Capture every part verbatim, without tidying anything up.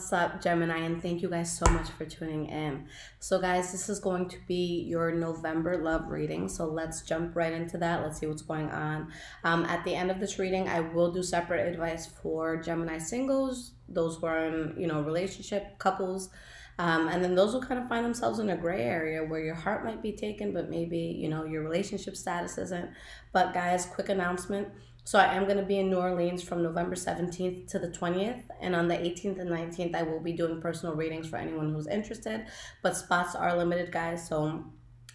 What's up, Gemini, and thank you guys so much for tuning in. So guys, this is going to be your November love reading, so let's jump right into that. Let's see what's going on. Um, at the end of this reading, I will do separate advice for Gemini singles, those who are in, you know, relationship, couples, um, and then those who kind of find themselves in a gray area where your heart might be taken, but maybe, you know, your relationship status isn't. But guys, quick announcement. So I am going to be in New Orleans from November seventeenth to the twentieth, and on the eighteenth and nineteenth I will be doing personal readings for anyone who's interested, but spots are limited, guys, so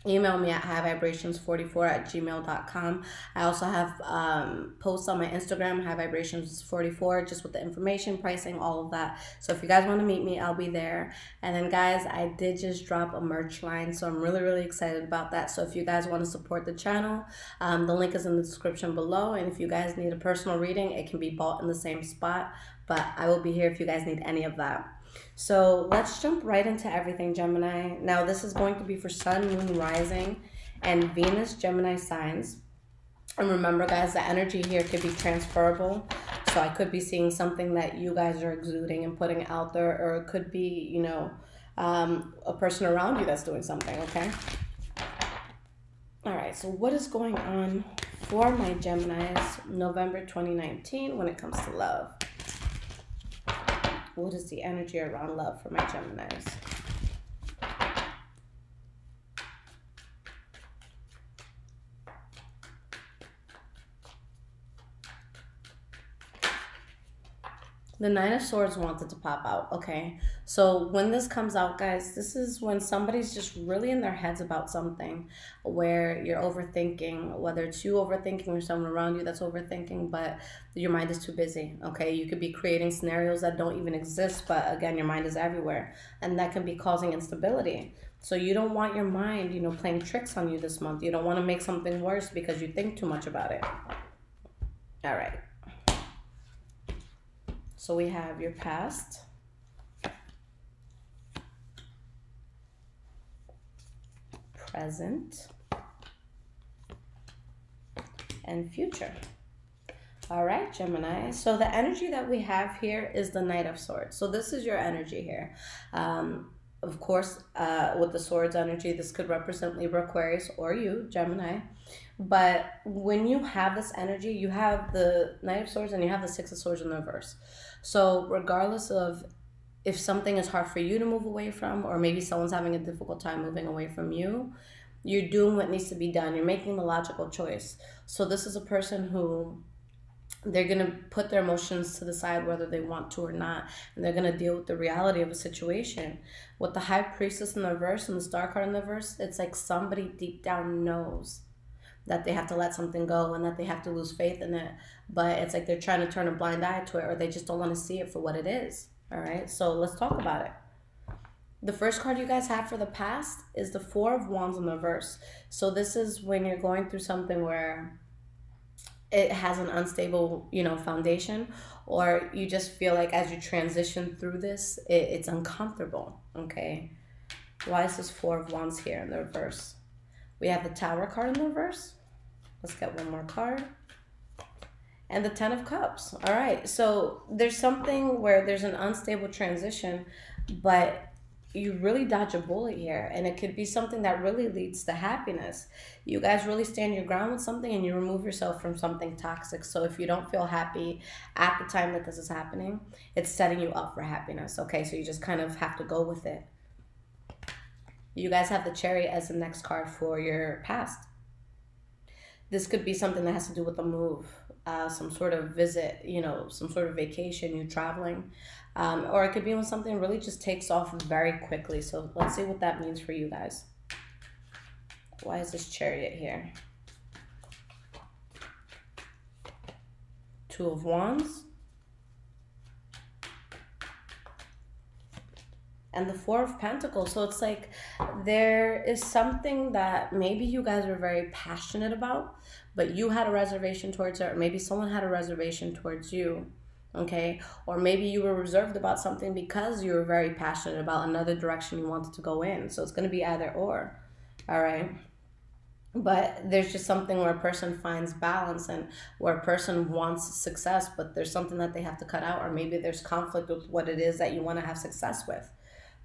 email me at high vibrations forty-four at gmail dot com. I also have um, posts on my Instagram, high vibrations forty-four, just with the information, pricing, all of that. So if you guys want to meet me, I'll be there. And then guys, I did just drop a merch line, so I'm really, really excited about that. So if you guys want to support the channel, um, the link is in the description below. And if you guys need a personal reading, it can be bought in the same spot. But I will be here if you guys need any of that. So let's jump right into everything, Gemini. Now this is going to be for Sun, Moon, Rising, and Venus, Gemini signs. And remember guys, the energy here could be transferable. So I could be seeing something that you guys are exuding and putting out there, or it could be, you know, um, a person around you that's doing something, okay? All right, so what is going on for my Geminis November twenty nineteen when it comes to love? What is the energy around love for my Geminis? The Nine of Swords wanted to pop out, okay? So when this comes out, guys, this is when somebody's just really in their heads about something where you're overthinking, whether it's you overthinking or someone around you that's overthinking, but your mind is too busy, okay? You could be creating scenarios that don't even exist, but again, your mind is everywhere, and that can be causing instability. So you don't want your mind, you know, playing tricks on you this month. You don't want to make something worse because you think too much about it. All right. So we have your past, present, and future. All right, Gemini. So the energy that we have here is the Knight of Swords. So this is your energy here. Um, of course, uh, with the Swords energy, this could represent Libra, Aquarius, or you, Gemini. But when you have this energy, you have the Knight of Swords and you have the Six of Swords in the reverse. So regardless of if something is hard for you to move away from, or maybe someone's having a difficult time moving away from you, you're doing what needs to be done. You're making the logical choice. So this is a person who they're going to put their emotions to the side whether they want to or not, and they're going to deal with the reality of a situation. With the High Priestess in the reverse and the Star card in the reverse, it's like somebody deep down knows that they have to let something go and that they have to lose faith in it, but it's like they're trying to turn a blind eye to it, or they just don't want to see it for what it is. All right, so let's talk about it. The first card you guys have for the past is the Four of Wands in the reverse. So this is when you're going through something where it has an unstable, you know, foundation, or you just feel like as you transition through this, it, it's uncomfortable, okay? Why is this Four of Wands here in the reverse? We have the Tower card in the reverse. Let's get one more card. And the Ten of Cups. All right, so there's something where there's an unstable transition, but you really dodge a bullet here, and it could be something that really leads to happiness. You guys really stand your ground with something and you remove yourself from something toxic. So if you don't feel happy at the time that this is happening, it's setting you up for happiness, okay? So you just kind of have to go with it. You guys have the Chariot as the next card for your past. This could be something that has to do with a move, uh, some sort of visit, you know, some sort of vacation, you traveling. Um, or it could be when something really just takes off very quickly. So let's see what that means for you guys. Why is this Chariot here? Two of Wands. And the Four of Pentacles. So it's like there is something that maybe you guys were very passionate about, but you had a reservation towards it, or maybe someone had a reservation towards you, okay? Or maybe you were reserved about something because you were very passionate about another direction you wanted to go in. So it's gonna be either or, all right? But there's just something where a person finds balance and where a person wants success, but there's something that they have to cut out, or maybe there's conflict with what it is that you want to have success with.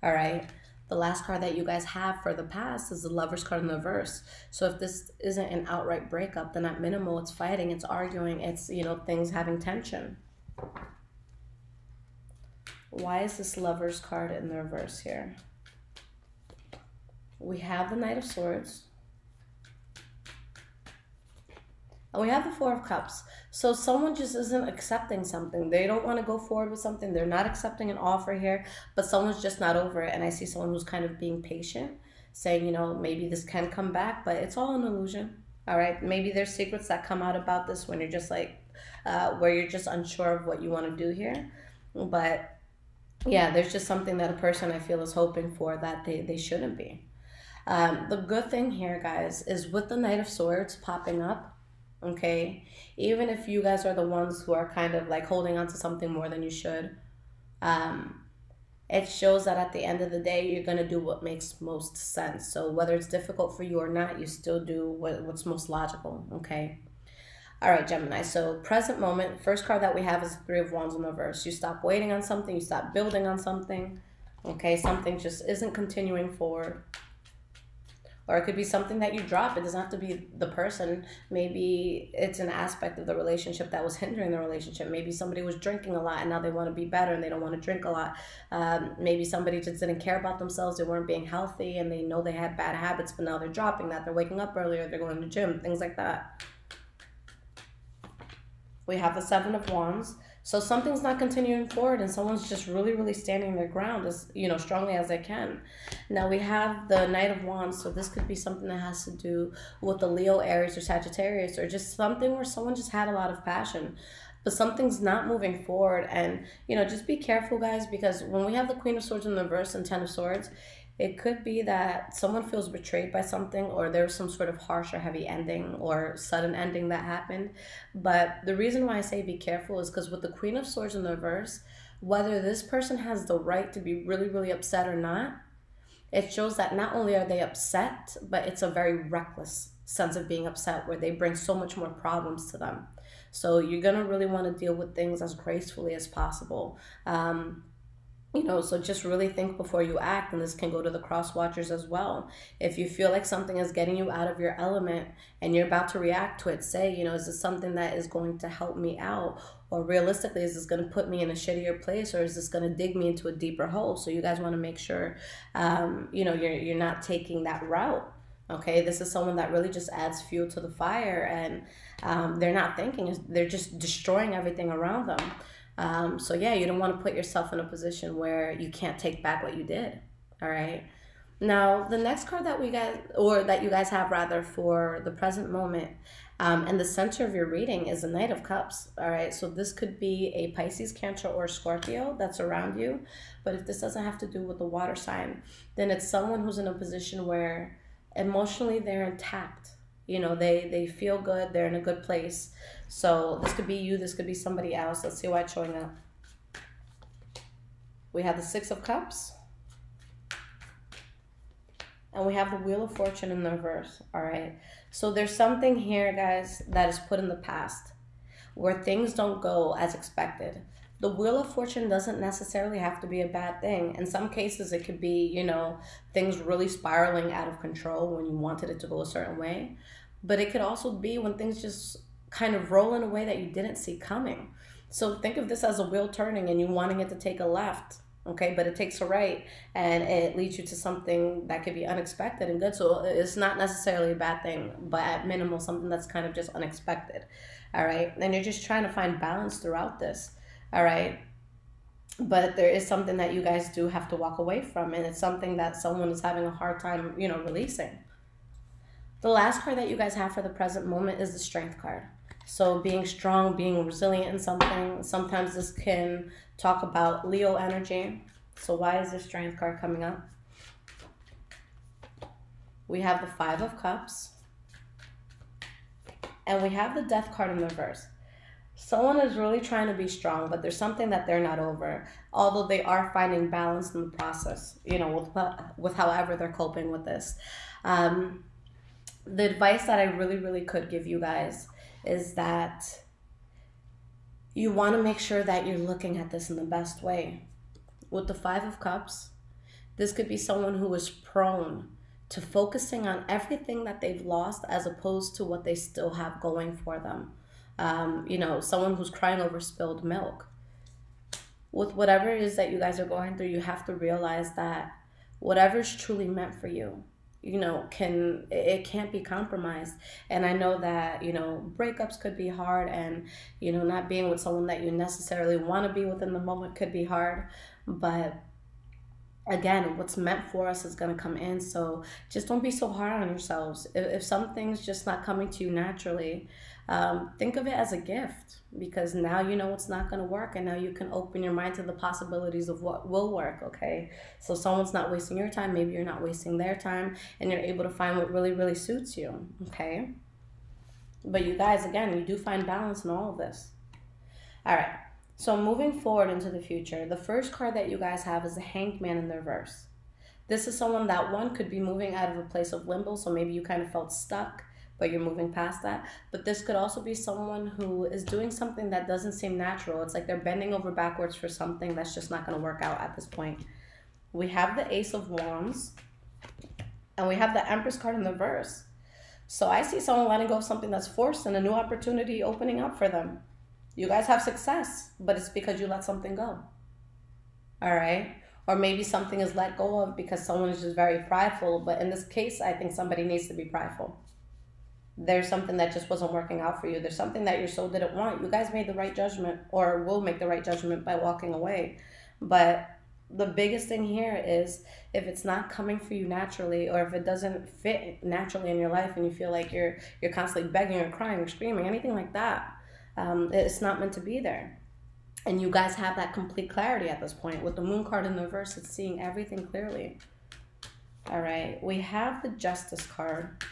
All right. The last card that you guys have for the past is the Lover's card in the reverse. So if this isn't an outright breakup, then at minimal, it's fighting, it's arguing, it's, you know, things having tension. Why is this Lover's card in the reverse here? We have the Knight of Swords. And we have the Four of Cups. So someone just isn't accepting something. They don't want to go forward with something. They're not accepting an offer here, but someone's just not over it. And I see someone who's kind of being patient, saying, you know, maybe this can come back, but it's all an illusion. All right. Maybe there's secrets that come out about this when you're just like, uh, where you're just unsure of what you want to do here. But yeah, there's just something that a person I feel is hoping for that they, they shouldn't be. Um, the good thing here, guys, is with the Knight of Swords popping up, okay, even if you guys are the ones who are kind of like holding on to something more than you should, um, it shows that at the end of the day, you're going to do what makes most sense. So whether it's difficult for you or not, you still do what, what's most logical, okay? All right, Gemini, so present moment, first card that we have is the Three of Wands in the reverse. You stop waiting on something, you stop building on something, okay? Something just isn't continuing forward. Or it could be something that you drop. It doesn't have to be the person. Maybe it's an aspect of the relationship that was hindering the relationship. Maybe somebody was drinking a lot and now they want to be better and they don't want to drink a lot. Um, maybe somebody just didn't care about themselves. They weren't being healthy and they know they had bad habits, but now they're dropping that. They're waking up earlier. They're going to the gym, things like that. We have the Seven of Wands. So something's not continuing forward and someone's just really, really standing their ground as, you know, strongly as they can. Now we have the Knight of Wands. So this could be something that has to do with the Leo, Aries, or Sagittarius, or just something where someone just had a lot of passion, but something's not moving forward. And, you know, just be careful, guys, because when we have the Queen of Swords in the reverse and Ten of Swords, it could be that someone feels betrayed by something, or there's some sort of harsh or heavy ending or sudden ending that happened. But the reason why I say be careful is because with the Queen of Swords in the reverse, whether this person has the right to be really, really upset or not, it shows that not only are they upset, but it's a very reckless sense of being upset where they bring so much more problems to them. So you're going to really want to deal with things as gracefully as possible. Um, You know, so just really think before you act, and this can go to the cross watchers as well. If you feel like something is getting you out of your element and you're about to react to it, say, you know, is this something that is going to help me out? Or realistically, is this going to put me in a shittier place, or is this going to dig me into a deeper hole? So you guys want to make sure, um, you know, you're, you're not taking that route. Okay, this is someone that really just adds fuel to the fire, and um, they're not thinking, they're just destroying everything around them. Um, so yeah, you don't want to put yourself in a position where you can't take back what you did. All right. Now the next card that we guys, or that you guys have rather for the present moment, um, and the center of your reading is the Knight of Cups. All right. So this could be a Pisces, Cancer, or Scorpio that's around you. But if this doesn't have to do with the water sign, then it's someone who's in a position where emotionally they're intact. You know, they, they feel good. They're in a good place. So this could be you. This could be somebody else. Let's see why it's showing up. We have the Six of Cups. And we have the Wheel of Fortune in the reverse. All right. So there's something here, guys, that is put in the past where things don't go as expected. The Wheel of Fortune doesn't necessarily have to be a bad thing. In some cases, it could be, you know, things really spiraling out of control when you wanted it to go a certain way. But it could also be when things just kind of roll in a way that you didn't see coming. So think of this as a wheel turning and you wanting it to take a left, okay? But it takes a right and it leads you to something that could be unexpected and good. So it's not necessarily a bad thing, but at minimal, something that's kind of just unexpected, all right? And you're just trying to find balance throughout this. All right. But there is something that you guys do have to walk away from. And it's something that someone is having a hard time, you know, releasing. The last card that you guys have for the present moment is the Strength card. So being strong, being resilient in something. Sometimes this can talk about Leo energy. So why is the Strength card coming up? We have the Five of Cups. And we have the Death card in the reverse. Someone is really trying to be strong, but there's something that they're not over, although they are finding balance in the process, you know, with, with however they're coping with this. Um, the advice that I really, really could give you guys is that you want to make sure that you're looking at this in the best way. With the Five of Cups, this could be someone who is prone to focusing on everything that they've lost as opposed to what they still have going for them. Um, you know, someone who's crying over spilled milk. With whatever it is that you guys are going through, you have to realize that whatever's truly meant for you, you know, can it can't be compromised. And I know that, you know, breakups could be hard, and, you know, not being with someone that you necessarily want to be with in the moment could be hard. But again, what's meant for us is going to come in. So just don't be so hard on yourselves. If, if something's just not coming to you naturally, um, think of it as a gift, because now you know it's not going to work, and now you can open your mind to the possibilities of what will work, okay? So someone's not wasting your time. Maybe you're not wasting their time, and you're able to find what really, really suits you, okay? But you guys, again, you do find balance in all of this. All right. So moving forward into the future, the first card that you guys have is the Hanged Man in the reverse. This is someone that, one, could be moving out of a place of limbo, so maybe you kind of felt stuck, but you're moving past that. But this could also be someone who is doing something that doesn't seem natural. It's like they're bending over backwards for something that's just not going to work out at this point. We have the Ace of Wands, and we have the Empress card in the reverse. So I see someone letting go of something that's forced and a new opportunity opening up for them. You guys have success, but it's because you let something go, all right? Or maybe something is let go of because someone is just very prideful, but in this case, I think somebody needs to be prideful. There's something that just wasn't working out for you. There's something that your soul didn't want. You guys made the right judgment, or will make the right judgment by walking away. But the biggest thing here is, if it's not coming for you naturally, or if it doesn't fit naturally in your life, and you feel like you're you're constantly begging or crying or screaming, anything like that, Um, it's not meant to be there. And you guys have that complete clarity at this point. With the Moon card in the reverse, it's seeing everything clearly. All right, we have the Justice card,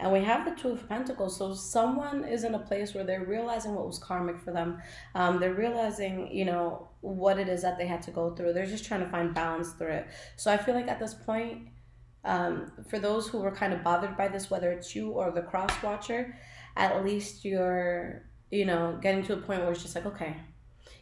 and we have the Two of Pentacles. So someone is in a place where they're realizing what was karmic for them. Um, they're realizing, you know, what it is that they had to go through. They're just trying to find balance through it. So I feel like at this point, um, for those who were kind of bothered by this, whether it's you or the cross watcher, at least you're, you know, getting to a point where it's just like, okay,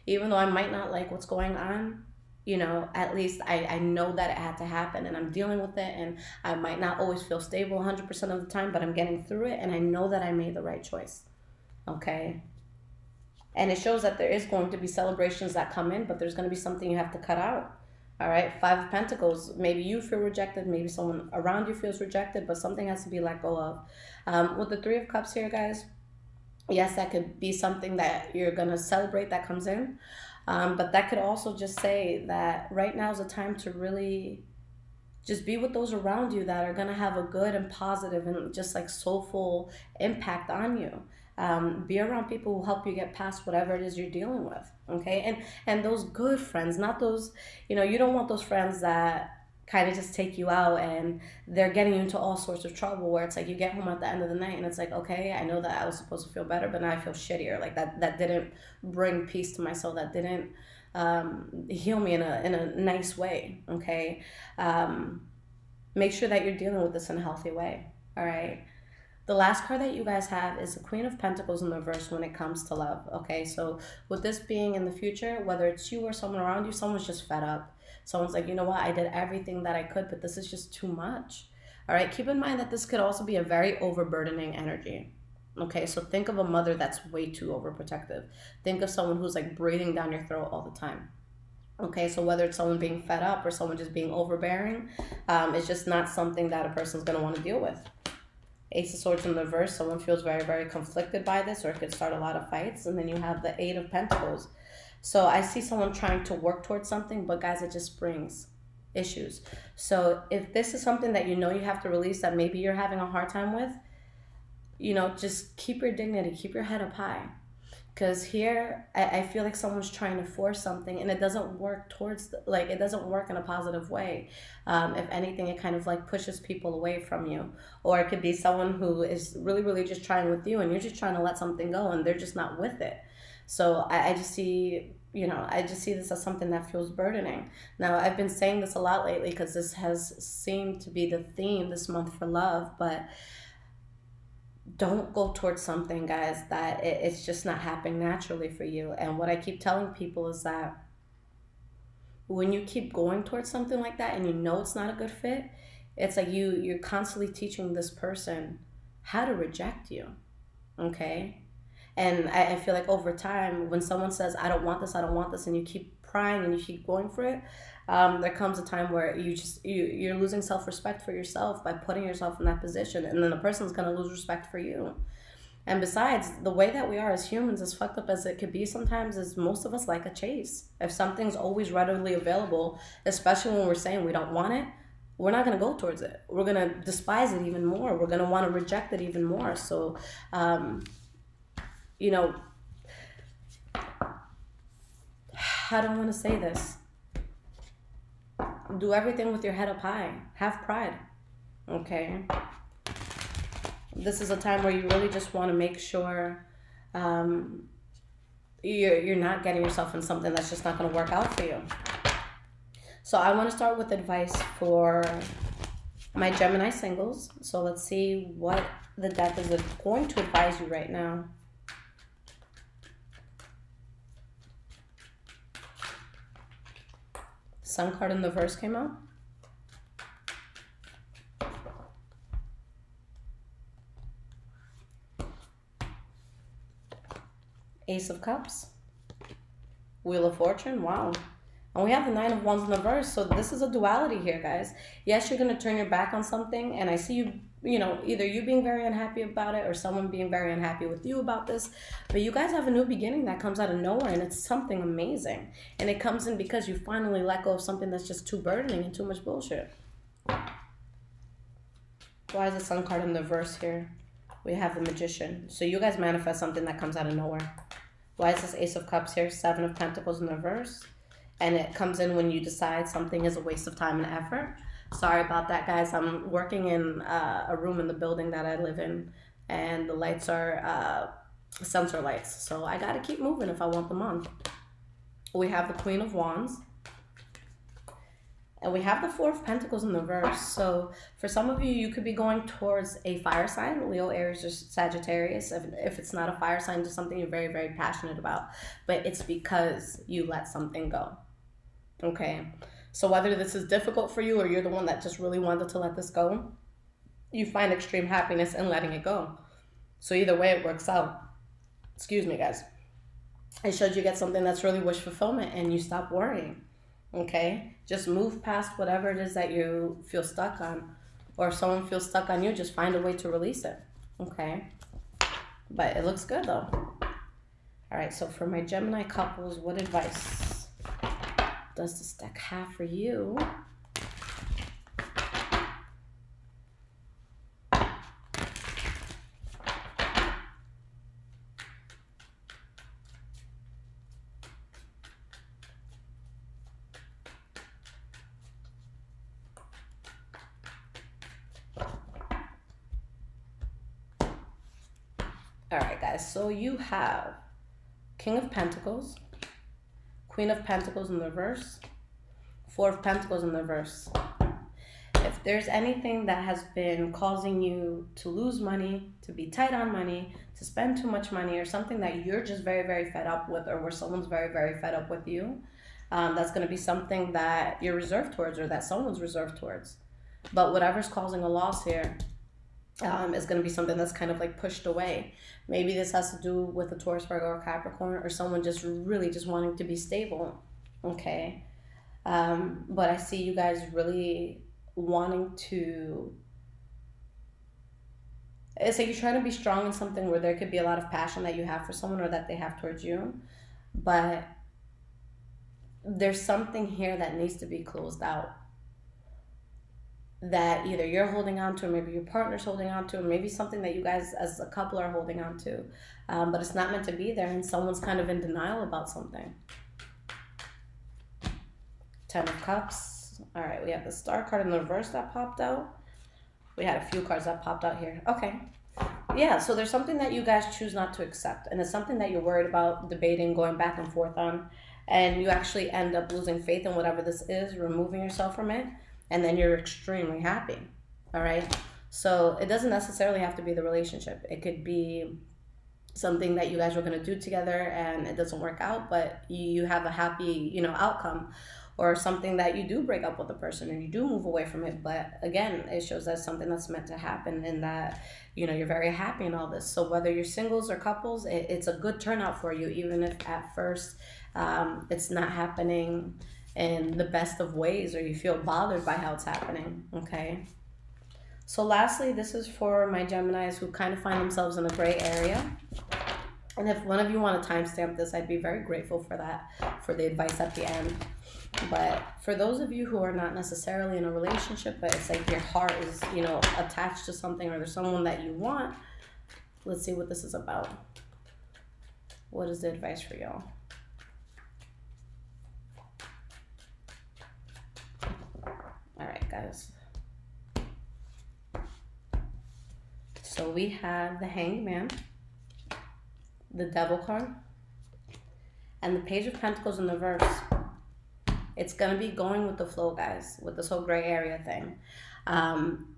even though I might not like what's going on, you know, at least I, I know that it had to happen, and I'm dealing with it, and I might not always feel stable one hundred percent of the time, but I'm getting through it, and I know that I made the right choice, okay? And it shows that there is going to be celebrations that come in, but there's going to be something you have to cut out. All right, Five of Pentacles, maybe you feel rejected, maybe someone around you feels rejected, but something has to be let go of. Um, with the Three of Cups here, guys, yes, that could be something that you're going to celebrate that comes in, um, but that could also just say that right now is a time to really just be with those around you that are going to have a good and positive and just like soulful impact on you. Um, be around people who help you get past whatever it is you're dealing with, okay? And and those good friends, not those, you know, you don't want those friends that kind of just take you out and they're getting you into all sorts of trouble, where it's like you get home at the end of the night and it's like, okay, I know that I was supposed to feel better, but now I feel shittier. Like that that didn't bring peace to my soul. That didn't um, heal me in a in a nice way, okay? Um, make sure that you're dealing with this in a healthy way, all right? The last card that you guys have is the Queen of Pentacles in the reverse when it comes to love, okay? So with this being in the future, whether it's you or someone around you, someone's just fed up. Someone's like, you know what, I did everything that I could, but this is just too much, all right? Keep in mind that this could also be a very overburdening energy, okay? So think of a mother that's way too overprotective. Think of someone who's like breathing down your throat all the time, okay? So whether it's someone being fed up or someone just being overbearing, um, it's just not something that a person's going to want to deal with. Ace of Swords in the reverse, someone feels very, very conflicted by this, or it could start a lot of fights. And then you have the Eight of Pentacles. So I see someone trying to work towards something, but guys, it just brings issues. So if this is something that you know you have to release, that maybe you're having a hard time with, you know, just keep your dignity, keep your head up high. Because here, I, I feel like someone's trying to force something, and it doesn't work towards, the, like, it doesn't work in a positive way. Um, if anything, it kind of, like, pushes people away from you. Or it could be someone who is really, really just trying with you, and you're just trying to let something go, and they're just not with it. So I, I just see you know, I just see this as something that feels burdening. Now, I've been saying this a lot lately because this has seemed to be the theme this month for love, but don't go towards something, guys, that it, it's just not happening naturally for you. And what I keep telling people is that when you keep going towards something like that and you know it's not a good fit, it's like you, you're constantly teaching this person how to reject you, okay? And I, I feel like over time, when someone says, I don't want this, I don't want this, and you keep prying and you keep going for it, um, there comes a time where you just, you, you're losing self-respect for yourself by putting yourself in that position, and then the person's going to lose respect for you. And besides, the way that we are as humans, as fucked up as it could be sometimes, is most of us like a chase. If something's always readily available, especially when we're saying we don't want it, we're not going to go towards it. We're going to despise it even more. We're going to want to reject it even more. So, um, you know, I don't want to say this. Do everything with your head up high. Have pride, okay? This is a time where you really just want to make sure um, you're, you're not getting yourself in something that's just not going to work out for you. So I want to start with advice for my Gemini singles. So let's see what the deck is going to advise you right now. Sun card in the verse came out. Ace of Cups. Wheel of Fortune. Wow. And we have the Nine of Wands in the verse, so this is a duality here, guys. Yes, you're going to turn your back on something, and I see you, you know, either you being very unhappy about it or someone being very unhappy with you about this, but you guys have a new beginning that comes out of nowhere, and it's something amazing, and it comes in because you finally let go of something that's just too burdening and too much bullshit. Why is the Sun card in the verse here? We have the Magician. So you guys manifest something that comes out of nowhere. Why is this Ace of Cups here? Seven of Pentacles in the verse. And it comes in when you decide something is a waste of time and effort. Sorry about that, guys. I'm working in uh, a room in the building that I live in, and the lights are uh, sensor lights. So I got to keep moving if I want them on. We have the Queen of Wands. And we have the Four of Pentacles in the verse. So for some of you, you could be going towards a fire sign, Leo, Aries, or Sagittarius. If, if it's not a fire sign, just something you're very, very passionate about. But it's because you let something go. Okay, so whether this is difficult for you or you're the one that just really wanted to let this go, you find extreme happiness in letting it go. So either way, it works out. Excuse me, guys. It shows you get something that's really wish fulfillment and you stop worrying, okay? Just move past whatever it is that you feel stuck on, or if someone feels stuck on you, just find a way to release it, okay? But it looks good, though. All right, so for my Gemini couples, what advice does this deck have for you? All right, guys, so you have King of Pentacles, Queen of Pentacles in the reverse, Four of Pentacles in the reverse. If there's anything that has been causing you to lose money, to be tight on money, to spend too much money, or something that you're just very, very fed up with, or where someone's very, very fed up with you, um, that's going to be something that you're reserved towards or that someone's reserved towards. But whatever's causing a loss here um, is going to be something that's kind of like pushed away. Maybe this has to do with a Taurus, Virgo, or Capricorn, or someone just really just wanting to be stable, okay? Um, but I see you guys really wanting to... It's like you're trying to be strong in something where there could be a lot of passion that you have for someone or that they have towards you, but there's something here that needs to be closed out, that either you're holding on to, or maybe your partner's holding on to, or maybe something that you guys as a couple are holding on to, um, but it's not meant to be there, and someone's kind of in denial about something. Ten of Cups. All right, we have the Star card in the reverse that popped out. We had a few cards that popped out here. Okay. Yeah, so there's something that you guys choose not to accept, and it's something that you're worried about, debating, going back and forth on. and you actually end up losing faith in whatever this is, removing yourself from it, and then you're extremely happy, all right? So it doesn't necessarily have to be the relationship. It could be something that you guys were going to do together and it doesn't work out, but you have a happy, you know, outcome, or something that you do break up with a person and you do move away from it. But again, it shows that something that's meant to happen and that, you know, you're very happy in all this. So whether you're singles or couples, it, it's a good turnout for you, even if at first um, it's not happening in the best of ways or you feel bothered by how it's happening, okay? So lastly, this is for my Geminis who kind of find themselves in a gray area. And if one of you want to timestamp this, I'd be very grateful for that, for the advice at the end. But for those of you who are not necessarily in a relationship, but it's like your heart is, you know, attached to something, or there's someone that you want, let's see what this is about. What is the advice for y'all? All right, guys. So we have the Hanged Man, the Devil card, and the Page of Pentacles in the reverse. It's going to be going with the flow, guys, with this whole gray area thing. Um,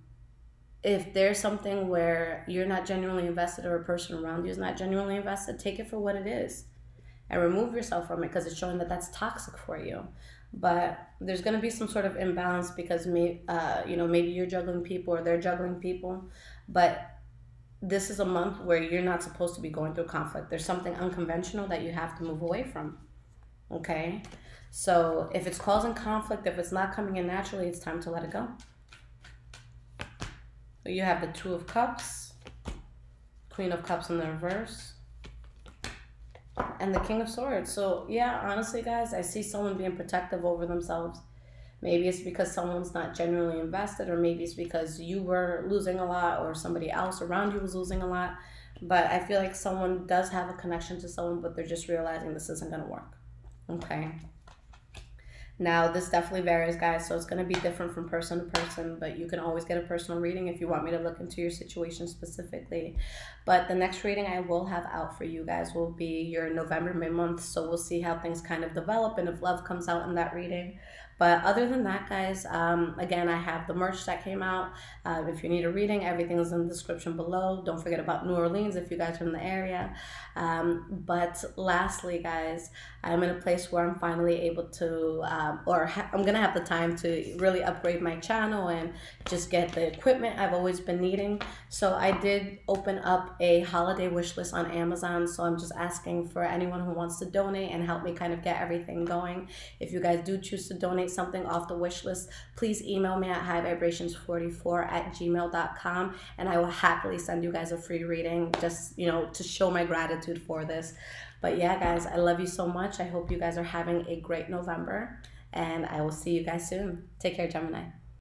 if there's something where you're not genuinely invested or a person around you is not genuinely invested, take it for what it is and remove yourself from it, because it's showing that that's toxic for you. But there's going to be some sort of imbalance because may, uh, you know, maybe you're juggling people or they're juggling people, but this is a month where you're not supposed to be going through conflict. There's something unconventional that you have to move away from, okay? So if it's causing conflict, if it's not coming in naturally, it's time to let it go. You have the Two of Cups, Queen of Cups in the reverse, and the King of Swords. So yeah, honestly, guys, I see someone being protective over themselves. Maybe it's because someone's not genuinely invested, or maybe it's because you were losing a lot or somebody else around you was losing a lot. But I feel like someone does have a connection to someone, but they're just realizing this isn't going to work. Okay. Now, this definitely varies, guys, so it's going to be different from person to person, but you can always get a personal reading if you want me to look into your situation specifically. But the next reading I will have out for you guys will be your November mid-month, so we'll see how things kind of develop and if love comes out in that reading. But other than that, guys, um, again, I have the merch that came out. Uh, if you need a reading, everything is in the description below. Don't forget about New Orleans if you guys are in the area. Um, but lastly, guys, I'm in a place where I'm finally able to, um, or ha- I'm going to have the time to really upgrade my channel and just get the equipment I've always been needing. So I did open up a holiday wish list on Amazon. So I'm just asking for anyone who wants to donate and help me kind of get everything going. If you guys do choose to donate something off the wish list, please email me at highvibrations four four at gmail dot com and I will happily send you guys a free reading, just, you know, to show my gratitude for this. But yeah, guys, I love you so much. I hope you guys are having a great November, and I will see you guys soon. Take care, Gemini.